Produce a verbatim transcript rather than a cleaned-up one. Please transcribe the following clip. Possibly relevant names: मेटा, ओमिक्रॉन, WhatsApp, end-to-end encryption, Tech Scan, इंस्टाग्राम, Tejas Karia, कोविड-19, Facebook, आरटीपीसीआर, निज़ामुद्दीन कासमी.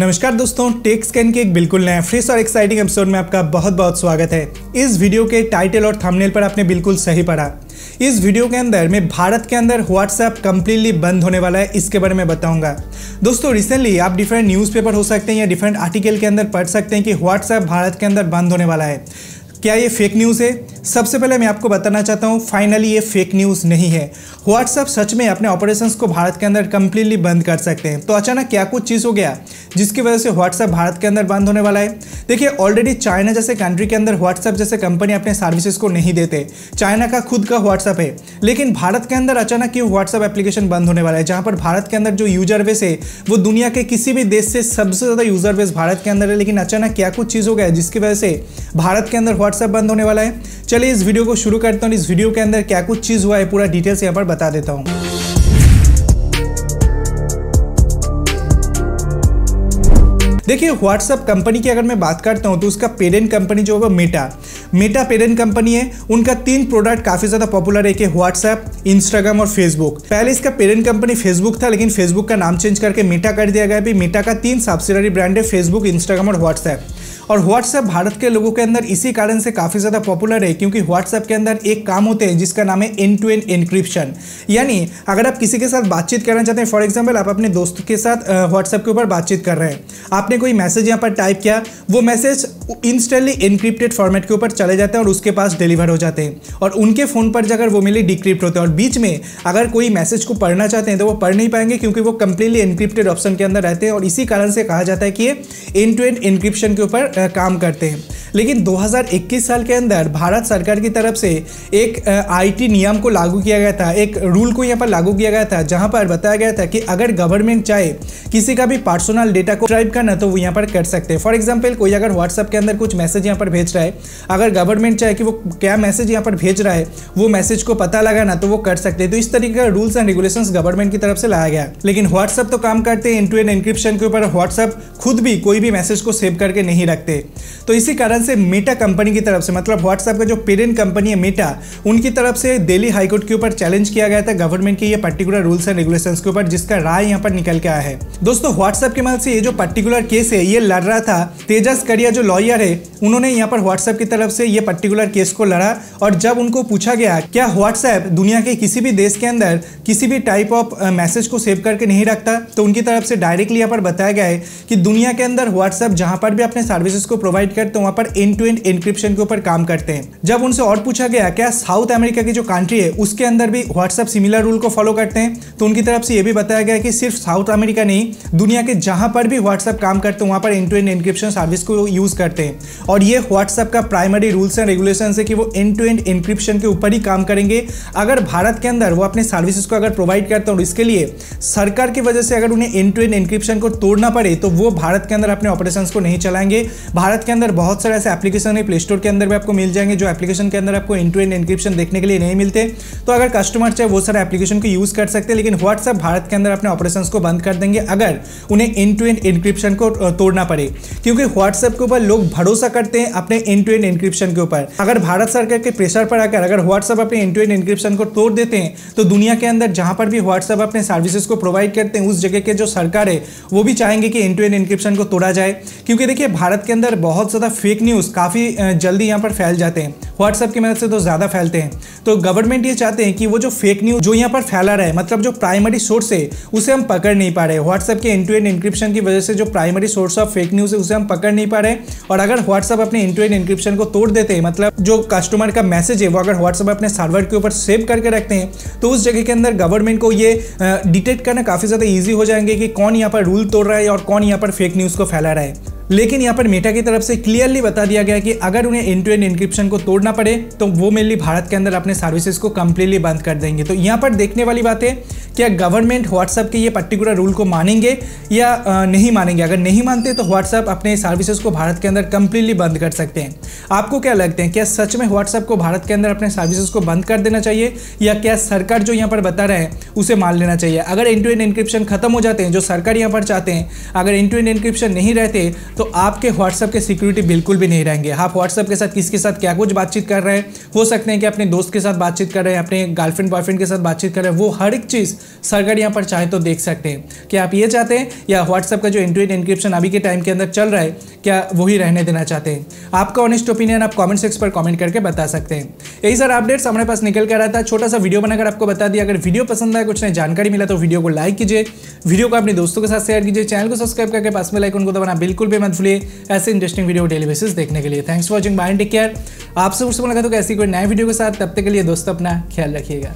नमस्कार दोस्तों, take scan के एक बिल्कुल नया फ्रेश और एक्साइटिंग एपिसोड में आपका बहुत बहुत स्वागत है। इस वीडियो के टाइटल और थंबनेल पर आपने बिल्कुल सही पढ़ा। इस वीडियो के अंदर मैं भारत के अंदर व्हाट्सएप कम्प्लीटली बंद होने वाला है, इसके बारे में बताऊंगा। दोस्तों, रिसेंटली आप डिफरेंट न्यूज़पेपर हो सकते हैं या डिफरेंट आर्टिकल के अंदर पढ़ सकते हैं कि व्हाट्सएप भारत के अंदर बंद होने वाला है। क्या ये फेक न्यूज़ है? सबसे पहले मैं आपको बताना चाहता हूँ, फाइनली ये फेक न्यूज़ नहीं है। व्हाट्सएप सच में अपने ऑपरेशंस को भारत के अंदर कम्प्लीटली बंद कर सकते हैं। तो अचानक क्या कुछ चीज़ हो गया जिसकी वजह से व्हाट्सएप भारत के अंदर बंद होने वाला है? देखिए, ऑलरेडी चाइना जैसे कंट्री के अंदर व्हाट्सएप जैसे कंपनी अपने सर्विसेज को नहीं देते। चाइना का खुद का व्हाट्सएप है, लेकिन भारत के अंदर अचानक क्यों व्हाट्सएप एप्लीकेशन बंद होने वाला है, जहाँ पर भारत के अंदर जो यूजर बेस है वो दुनिया के किसी भी देश से सबसे ज़्यादा यूजर बेस भारत के अंदर है। लेकिन अचानक क्या कुछ चीज़ हो गया जिसकी वजह से भारत के अंदर व्हाट्सएप बंद होने वाला है। चलिए इस वीडियो को शुरू करता हूँ। इस वीडियो के अंदर क्या कुछ चीज़ हुआ है पूरा डिटेल्स यहाँ पर बता देता हूँ। देखिए, व्हाट्सएप कंपनी की अगर मैं बात करता हूँ तो उसका पेरेंट कंपनी जो होगा मेटा मेटा पेरेंट कंपनी है। उनका तीन प्रोडक्ट काफ़ी ज़्यादा पॉपुलर है कि व्हाट्सएप, इंस्टाग्राम और फेसबुक। पहले इसका पेरेंट कंपनी फेसबुक था, लेकिन फेसबुक का नाम चेंज करके मेटा कर दिया गया। अभी मेटा का तीन सब्सिडरी ब्रांड है, फेसबुक, इंस्टाग्राम और व्हाट्सएप। और व्हाट्सएप भारत के लोगों के अंदर इसी कारण से काफ़ी ज़्यादा पॉपुलर है, क्योंकि व्हाट्सएप के अंदर एक काम होते हैं जिसका नाम है एंड टू एंड एनक्रिप्शन। यानी अगर आप किसी के साथ बातचीत करना चाहते हैं, फॉर एग्जाम्पल आप अपने दोस्त के साथ व्हाट्सएप के ऊपर बातचीत कर रहे हैं, आपने कोई मैसेज यहाँ पर टाइप किया, वो मैसेज इंस्टेंटली एनक्रिप्टेड फॉर्मेट के ऊपर चले जाते हैं और उसके पास डिलीवर हो जाते हैं और उनके फ़ोन पर जाकर वो मिले डिक्रिप्ट होते हैं। और बीच में अगर कोई मैसेज को पढ़ना चाहते हैं तो वो पढ़ नहीं पाएंगे, क्योंकि वो कम्प्लीटली एनक्रिप्टेड ऑप्शन के अंदर रहते हैं। और इसी कारण से कहा जाता है कि ये एंड टू एंड एनक्रिप्शन के ऊपर काम करते हैं। लेकिन दो हज़ार इक्कीस साल के अंदर भारत सरकार की तरफ से एक आईटी नियम को लागू किया गया था, एक रूल को यहाँ पर लागू किया गया था, जहाँ पर बताया गया था कि अगर गवर्नमेंट चाहे किसी का भी पर्सनल डेटा को ट्राइप करना तो वो यहाँ पर कर सकते हैं। फॉर एग्जांपल, कोई अगर व्हाट्सएप के अंदर कुछ मैसेज यहाँ पर भेज रहा है, अगर गवर्नमेंट चाहे कि वो क्या मैसेज यहाँ पर भेज रहा है वो मैसेज को पता लगाना तो वो कर सकते हैं। तो इस तरीके का रूल्स एंड रेगुलेशंस गवर्नमेंट की तरफ से लाया गया। लेकिन व्हाट्सएप तो काम करते हैं एंड टू एंड एनक्रिप्शन के ऊपर, व्हाट्सएप खुद भी कोई भी मैसेज को सेव करके नहीं रखते। तो इसी कारण से मेटा कंपनी की तरफ से, मतलब व्हाट्सएप का जो पेरेंट कंपनी है मेटा, उनकी तरफ से दिल्ली हाईकोर्ट के ऊपर चैलेंज किया गया था गवर्नमेंट के ये पर्टिकुलर रूल्स एंड रेगुलेशंस के ऊपर, जिसका राय यहाँ पर निकल के आया है। दोस्तों, व्हाट्सएप के मामले से ये जो पर्टिकुलर केस है ये लड़ रहा था तेजस करिया, जो लॉयर है, उन्होंने यहाँ पर व्हाट्सएप की तरफ से ये पर्टिकुलर केस को लड़ा। और जब उनको पूछा गया क्या व्हाट्सएप दुनिया के किसी भी देश के अंदर किसी भी टाइप ऑफ मैसेज को सेव करके नहीं रखता, तो उनकी तरफ से डायरेक्टली यहाँ पर बताया गया है कि दुनिया के अंदर व्हाट्सएप जहाँ पर भी अपने सर्विसेज को प्रोवाइड करते हैं वहाँ पर एंड टू एंड एनक्रिप्शन के ऊपर काम करते हैं। जब उनसे और पूछा गया क्या साउथ अमेरिका की जो कंट्री है उसके अंदर भी व्हाट्सएप सिमिलर रूल को फॉलो करते हैं, तो उनकी तरफ से यह भी बताया गया कि सिर्फ साउथ अमेरिका नहीं, दुनिया के जहां पर भी व्हाट्सएप काम करते हैं वहां पर end to end encryption service को यूज करते हैं। और ये व्हाट्सएप का प्राइमरी रूल्स एंड रेगुलेशन है कि वो एंड टू एंड एनक्रिप्शन के ऊपर ही काम करेंगे अगर भारत के अंदर वो अपने सर्विसेज को अगर प्रोवाइड करते हैं। और इसके लिए सरकार की वजह से अगर उन्हें एंड टू एंड एनक्रिप्शन को तोड़ना पड़े तो वो भारत के अंदर अपने ऑपरेशन को नहीं चलाएंगे। भारत के अंदर बहुत सारे ऐसे एप्लीकेशन है, प्ले स्टोर के अंदर भी आपको मिल जाएंगे, जो एप्लीकेशन के अंदर आपको एंड टू एंड एनक्रिप्शन देखने के लिए नहीं मिलते। तो अगर कस्टमर चाहे वो सारे एप्लीकेशन को यूज कर सकते हैं, लेकिन व्हाट्सएप भारत के अंदर अपने ऑपरेशंस को बंद कर देंगे अगर उन्हें एंड टू एंड एनक्रिप्शन को तोड़ना पड़े, क्योंकि व्हाट्सएप के ऊपर लोग भरोसा करते हैं अपने एंड टू एंड एनक्रिप्शन के ऊपर। अगर भारत सरकार के प्रेशर पर आकर अगर व्हाट्सएप अपने एंड टू एंड एनक्रिप्शन को तोड़ देते हैं तो दुनिया के अंदर जहां पर भी व्हाट्सएप अपने सर्विसेज को प्रोवाइड करते हैं उस जगह के जो सरकार है वो भी चाहेंगे कि एंड टू एंड एनक्रिप्शन को तोड़ा जाए। क्योंकि देखिए, भारत के अंदर बहुत ज़्यादा फेक न्यूज़ काफ़ी जल्दी यहाँ पर फैल जाते हैं, व्हाट्सएप की मदद से तो ज़्यादा फैलते हैं। तो गवर्नमेंट ये चाहते हैं कि वो जो फेक न्यूज़ जो यहाँ पर फैला रहा है, मतलब जो प्राइमरी सोर्स है उसे हम पकड़ नहीं पा रहे। व्हाट्सएप के एंड टू एंड एनक्रिप्शन की वजह से जो primary source of fake news है उसे हम पकड़ नहीं पा रहे। और अगर व्हाट्सएप अपने एंड टू एंड एनक्रिप्शन को तोड़ देते हैं, मतलब जो कस्टमर का मैसेज है वो अगर व्हाट्सएप अपने सर्वर के ऊपर सेव करके रखते हैं, तो उस जगह के अंदर गवर्नमेंट को ये डिटेक्ट करना काफ़ी ज़्यादा ईजी हो जाएंगे कि कौन यहाँ पर रूल तोड़ रहा है और कौन यहाँ पर फेक न्यूज़ को फैला रहा है। लेकिन यहाँ पर मेटा की तरफ से क्लियरली बता दिया गया कि अगर उन्हें एंड टू एंड एनक्रिप्शन को तोड़ना पड़े तो वो मेनली भारत के अंदर अपने सर्विसेज को कम्प्लीटली बंद कर देंगे। तो यहाँ पर देखने वाली बात है, क्या गवर्नमेंट व्हाट्सएप के ये पर्टिकुलर रूल को मानेंगे या नहीं मानेंगे? अगर नहीं मानते तो व्हाट्सएप अपने सर्विसेज को भारत के अंदर कम्प्लीटली बंद कर सकते हैं। आपको क्या लगता है, क्या सच में व्हाट्सएप को भारत के अंदर अपने सर्विसेज को बंद कर देना चाहिए या क्या सरकार जो यहाँ पर बता रहे हैं उसे मान लेना चाहिए? अगर एंड टू एंड एनक्रिप्शन खत्म हो जाते हैं जो सरकार यहाँ पर चाहते हैं, अगर एंड टू एंड एनक्रिप्शन नहीं रहते तो आपके WhatsApp के सिक्योरिटी बिल्कुल भी नहीं रहेंगे। आप WhatsApp के साथ किसके साथ क्या कुछ बातचीत कर रहे हैं, हो सकते हैं कि अपने दोस्त के साथ बातचीत कर रहे हैं, अपने गर्लफ्रेंड बॉयफ्रेंड के साथ बातचीत कर रहे हैं, वो हर एक चीज़ सरकार यहाँ पर चाहे तो देख सकते हैं। क्या आप ये चाहते हैं या WhatsApp का जो end-to-end encryption अभी के टाइम के अंदर चल रहा है क्या वही रहने देना चाहते हैं? आपका ऑनेस्ट ओपिनियन आप कमेंट सेक्शन पर कमेंट करके बता सकते हैं। यही सारे अपडेट्स हमारे पास निकल कर आता है, छोटा सा वीडियो बनाकर आपको बता दिया। अगर वीडियो पसंद आए, कुछ नई जानकारी मिला तो वीडियो को लाइक कीजिए, वीडियो को अपने दोस्तों के साथ शेयर कीजिए, चैनल को सब्सक्राइब करके पास में लाइक उनको दबाना बिल्कुल भी मत भूलिए। ऐसे इंटरेस्टिंग वीडियो डेली बेसिस देखने के लिए thanks for watching, bye and take care. आपसे मुझसे मुलाकात होगी ऐसी कोई नए वीडियो के साथ, तब तक के लिए दोस्तों अपना ख्याल रखिएगा।